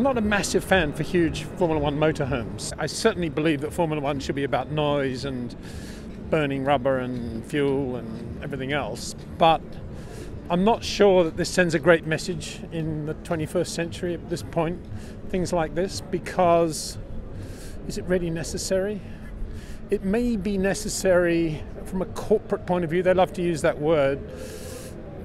I'm not a massive fan for huge Formula 1 motorhomes. I certainly believe that Formula 1 should be about noise and burning rubber and fuel and everything else, but I'm not sure that this sends a great message in the 21st century at this point, things like this, because is it really necessary? It may be necessary from a corporate point of view, they love to use that word,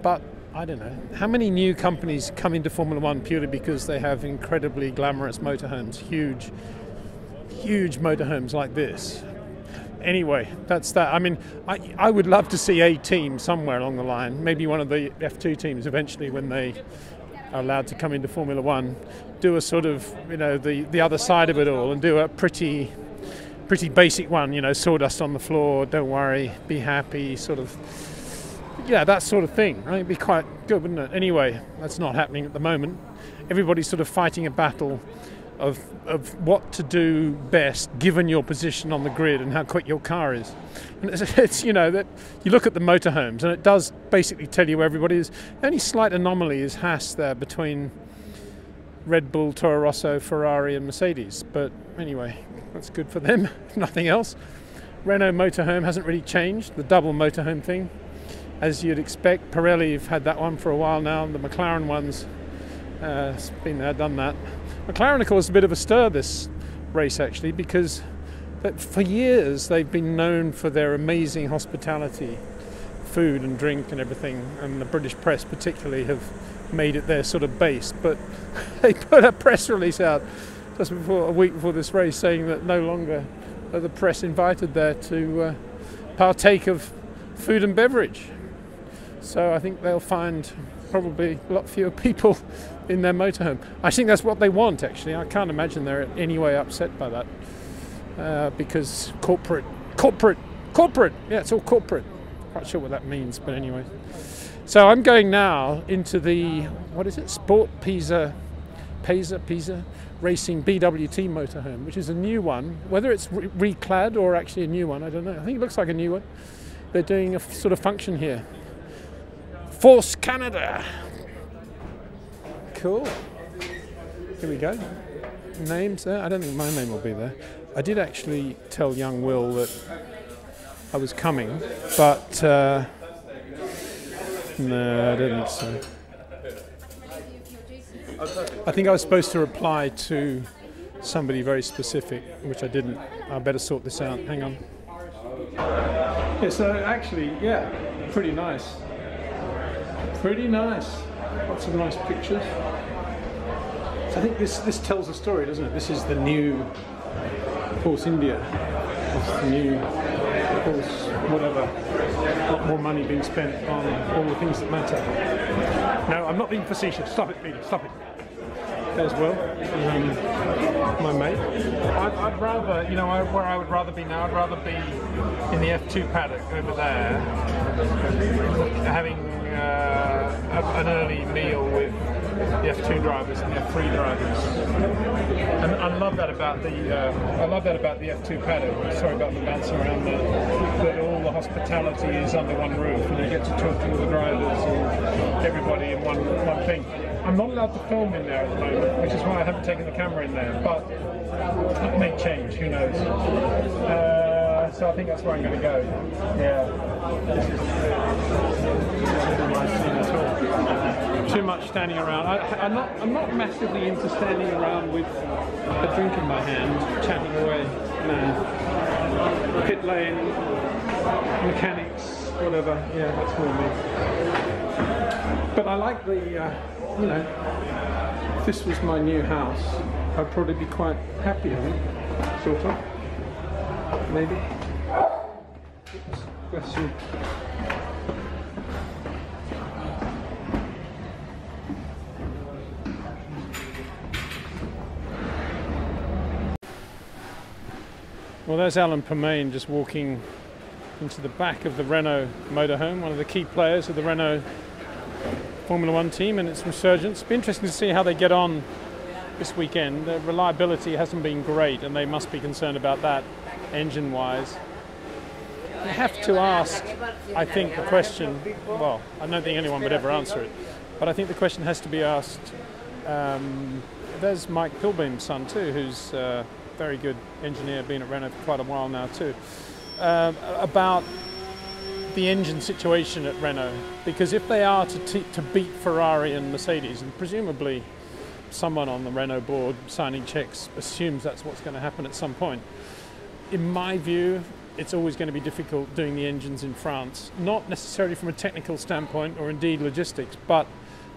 but I don't know. How many new companies come into Formula 1 purely because they have incredibly glamorous motorhomes, huge motorhomes like this? Anyway, that's that. I mean, I would love to see a team somewhere along the line, maybe one of the F2 teams eventually when they are allowed to come into Formula 1, do a sort of, you know, the other side of it all and do a pretty basic one, you know, sawdust on the floor, don't worry, be happy, sort of, yeah, that sort of thing, right? It'd be quite good, wouldn't it? Anyway, that's not happening at the moment. Everybody's sort of fighting a battle of what to do best given your position on the grid and how quick your car is. And it's you know, that you look at the motorhomes and it does basically tell you where everybody is. The only slight anomaly is Haas there between Red Bull, Toro Rosso, Ferrari and Mercedes. But anyway, that's good for them, if nothing else. Renault motorhome hasn't really changed, the double motorhome thing. As you'd expect, Pirelli have had that one for a while now, the McLaren one's been there, done that. McLaren have caused a bit of a stir this race actually, because for years they've been known for their amazing hospitality, food and drink and everything, and the British press particularly have made it their sort of base, but they put a press release out just before, a week before this race, saying that no longer are the press invited there to partake of food and beverage. So I think they'll find probably a lot fewer people in their motorhome. I think that's what they want actually. I can't imagine they're in any way upset by that because corporate, yeah, it's all corporate. Quite sure what that means, but anyway. So I'm going now into the, what is it, Sport Pisa Racing BWT motorhome, which is a new one. Whether it's reclad or actually a new one, I don't know. I think it looks like a new one. They're doing a sort of function here. Force Canada. Cool. Here we go. Names there. I don't think my name will be there. I did actually tell young Will that I was coming, but no, I don't think so. I think I was supposed to reply to somebody very specific, which I didn't. I better sort this out. Hang on. Yeah, so actually, yeah, pretty nice. Pretty nice. Lots of nice pictures. So I think this tells a story, doesn't it? This is the new Force India. It's the new Force whatever. A lot more money being spent on all the things that matter. No, I'm not being facetious. Stop it, Peter. Stop it. There's Will, my mate. I'd rather, you know, where I would rather be now, I'd rather be in the F2 paddock over there, having an early meal with the F2 drivers and the F3 drivers. And I love that about the F2 paddock. Sorry about the bounce around there. That all the hospitality is under one roof, and you get to talk to all the drivers and everybody in one thing. I'm not allowed to film in there at the moment, which is why I haven't taken the camera in there, but that may change, who knows. So I think that's where I'm going to go. Yeah. Too much standing around. I'm not massively into standing around with a drink in my hand, chatting away. No. Pit lane, mechanics, whatever. Yeah, that's more me. But I like the... you know, if this was my new house, I'd probably be quite happy, I think, sort of, maybe. Oops, bless you. Well, there's Alan Permane just walking into the back of the Renault motorhome, one of the key players of the Renault Formula 1 team and its resurgence. It'll be interesting to see how they get on this weekend. Their reliability hasn't been great and they must be concerned about that engine-wise. They have to ask, I think, the question, well, I don't think anyone would ever answer it, but I think the question has to be asked, there's Mike Pilbeam's son too, who's a very good engineer, been at Renault for quite a while now too, about the engine situation at Renault. Because if they are to beat Ferrari and Mercedes, and presumably someone on the Renault board signing checks assumes that's what's going to happen at some point, in my view, it's always going to be difficult doing the engines in France, not necessarily from a technical standpoint or indeed logistics, but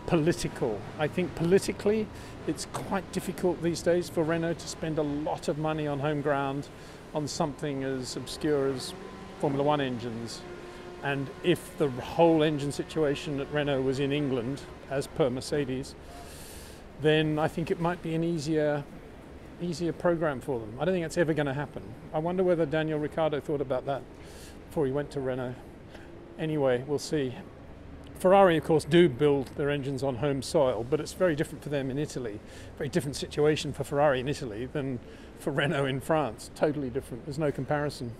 political. I think politically it's quite difficult these days for Renault to spend a lot of money on home ground on something as obscure as Formula One engines. And if the whole engine situation at Renault was in England, as per Mercedes, then I think it might be an easier program for them. I don't think that's ever going to happen. I wonder whether Daniel Ricciardo thought about that before he went to Renault. Anyway, we'll see. Ferrari, of course, do build their engines on home soil, but it's very different for them in Italy. Very different situation for Ferrari in Italy than for Renault in France. Totally different. There's no comparison.